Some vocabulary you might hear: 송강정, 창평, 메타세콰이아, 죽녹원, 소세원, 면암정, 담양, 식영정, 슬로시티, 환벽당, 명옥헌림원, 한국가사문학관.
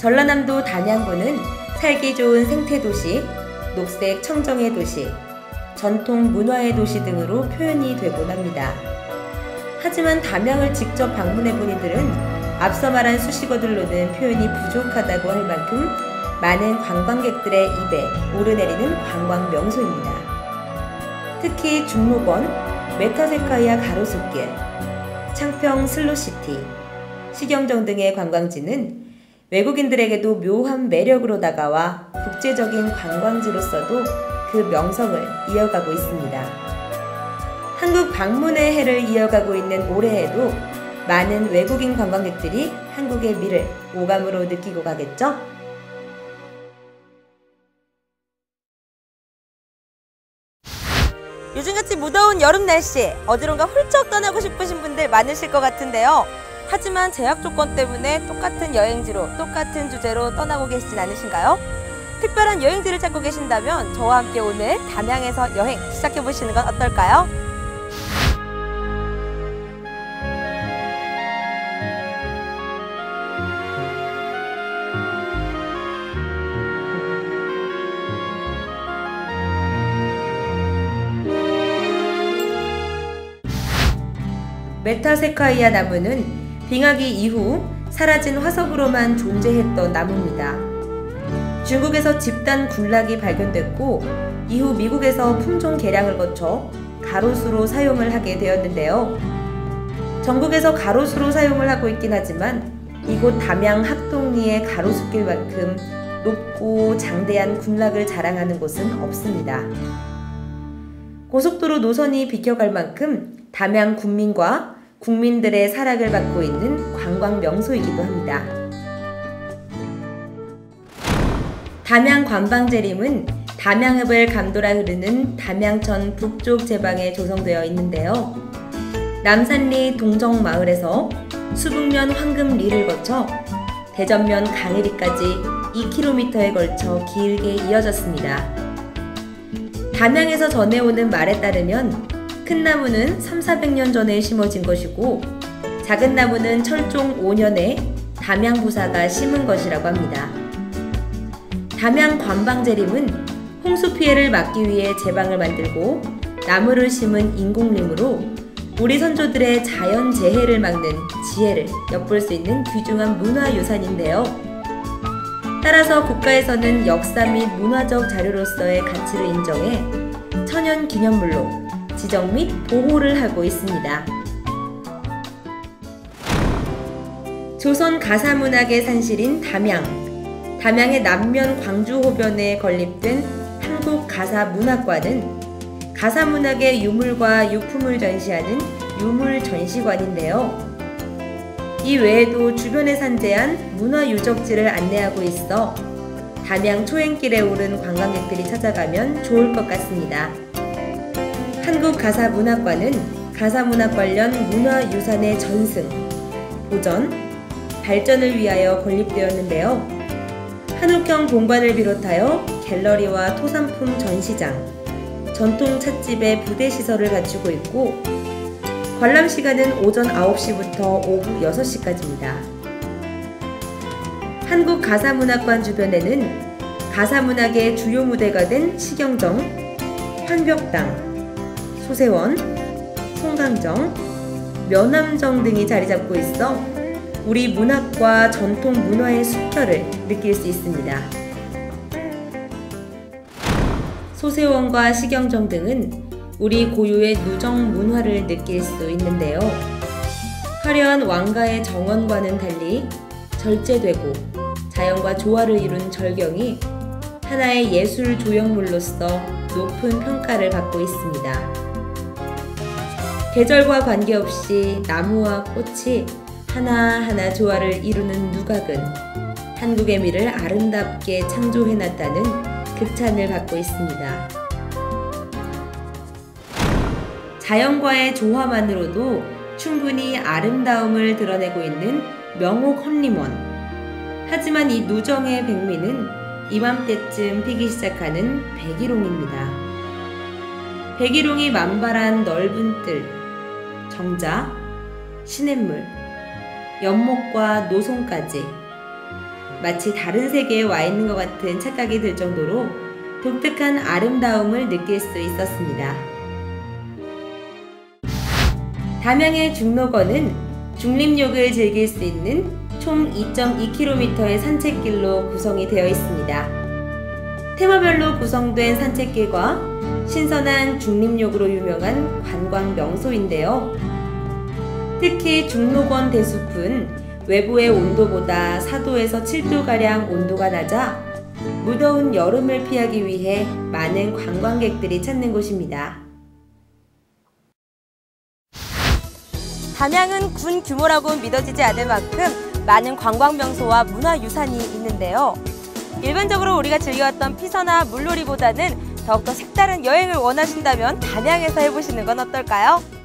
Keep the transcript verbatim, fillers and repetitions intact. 전라남도 단양군은 살기 좋은 생태도시, 녹색 청정의 도시, 전통 문화의 도시 등으로 표현이 되곤 합니다. 하지만 담양을 직접 방문해본 이들은 앞서 말한 수식어들로는 표현이 부족하다고 할 만큼 많은 관광객들의 입에 오르내리는 관광 명소입니다. 특히 죽녹원, 메타세콰이아 가로수길, 창평 슬로시티, 식영정 등의 관광지는 외국인들에게도 묘한 매력으로 다가와 국제적인 관광지로서도 그 명성을 이어가고 있습니다. 한국 방문의 해를 이어가고 있는 올해에도 많은 외국인 관광객들이 한국의 미를 오감으로 느끼고 가겠죠? 요즘같이 무더운 여름 날씨에 어디론가 훌쩍 떠나고 싶으신 분들 많으실 것 같은데요. 하지만 제약 조건 때문에 똑같은 여행지로 똑같은 주제로 떠나고 계시진 않으신가요? 특별한 여행지를 찾고 계신다면 저와 함께 오늘 담양에서 여행 시작해보시는 건 어떨까요? 메타세콰이아 나무는 빙하기 이후 사라진 화석으로만 존재했던 나무입니다. 중국에서 집단 군락이 발견됐고 이후 미국에서 품종 개량을 거쳐 가로수로 사용을 하게 되었는데요. 전국에서 가로수로 사용을 하고 있긴 하지만 이곳 담양 학동리의 가로수길만큼 높고 장대한 군락을 자랑하는 곳은 없습니다. 고속도로 노선이 비켜갈 만큼 담양 군민과 국민들의 사랑을 받고 있는 관광 명소이기도 합니다. 담양 관방제림은 담양읍을 감돌아 흐르는 담양천 북쪽 제방에 조성되어 있는데요. 남산리 동정마을에서 수북면 황금리를 거쳐 대전면 강일리까지 이 킬로미터에 걸쳐 길게 이어졌습니다. 담양에서 전해오는 말에 따르면 큰 나무는 삼사백 년 전에 심어진 것이고 작은 나무는 철종 오 년에 담양부사가 심은 것이라고 합니다. 담양 관방제림은 홍수 피해를 막기 위해 제방을 만들고 나무를 심은 인공림으로 우리 선조들의 자연재해를 막는 지혜를 엿볼 수 있는 귀중한 문화유산인데요. 따라서 국가에서는 역사 및 문화적 자료로서의 가치를 인정해 천연기념물로 지정 및 보호를 하고 있습니다. 조선 가사문학의 산실인 담양, 담양의 남면 광주호변에 건립된 한국가사문학관은 가사문학의 유물과 유품을 전시하는 유물전시관인데요. 이 외에도 주변에 산재한 문화유적지를 안내하고 있어 담양 초행길에 오른 관광객들이 찾아가면 좋을 것 같습니다. 한국가사문학관은 가사문학 관련 문화유산의 전승, 보전, 발전을 위하여 건립되었는데요. 한옥형 본관을 비롯하여 갤러리와 토산품 전시장, 전통 찻집의 부대시설을 갖추고 있고 관람 시간은 오전 아홉 시부터 오후 여섯 시까지입니다. 한국가사문학관 주변에는 가사문학의 주요 무대가 된 식영정, 환벽당, 소세원, 송강정, 면암정 등이 자리잡고 있어 우리 문학과 전통 문화의 숙별을 느낄 수 있습니다. 소세원과 식영정 등은 우리 고유의 누정 문화를 느낄 수 있는데요. 화려한 왕가의 정원과는 달리 절제되고 자연과 조화를 이룬 절경이 하나의 예술 조형물로서 높은 평가를 받고 있습니다. 계절과 관계없이 나무와 꽃이 하나하나 조화를 이루는 누각은 한국의 미를 아름답게 창조해놨다는 극찬을 받고 있습니다. 자연과의 조화만으로도 충분히 아름다움을 드러내고 있는 명옥헌림원. 하지만 이 누정의 백미는 이맘때쯤 피기 시작하는 백일홍입니다. 백일홍이 만발한 넓은 뜰, 정자, 시냇물, 연목과 노송까지 마치 다른 세계에 와 있는 것 같은 착각이 들 정도로 독특한 아름다움을 느낄 수 있었습니다. 담양의 죽녹원은 중림욕을 즐길 수 있는 총 이 점 이 킬로미터의 산책길로 구성이 되어 있습니다. 테마별로 구성된 산책길과 신선한 중림욕으로 유명한 관광 명소인데요. 특히 죽녹원 대숲은 외부의 온도보다 사 도에서 칠 도가량 온도가 낮아 무더운 여름을 피하기 위해 많은 관광객들이 찾는 곳입니다. 담양은 군 규모라고 믿어지지 않을 만큼 많은 관광 명소와 문화유산이 있는데요. 일반적으로 우리가 즐겨왔던 피서나 물놀이보다는 더욱더 색다른 여행을 원하신다면 담양에서 해보시는 건 어떨까요?